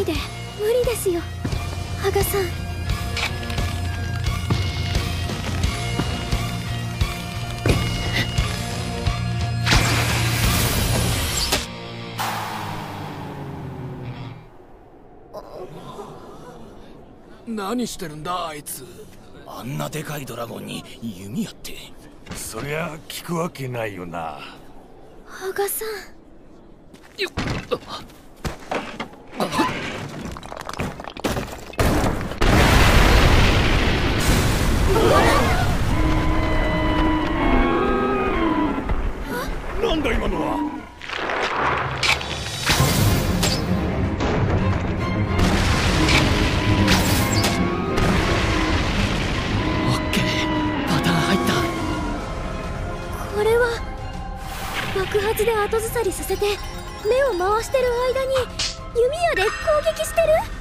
理で無理ですよ、羽賀さん。何してるんだあいつ。あんなでかいドラゴンに弓矢って。そりゃ聞くわけないよな、羽賀さん。よっ、なんだ今のは。オッケー、パターン入った。これは爆発で後ずさりさせて、目を回してる間に弓矢で攻撃してる。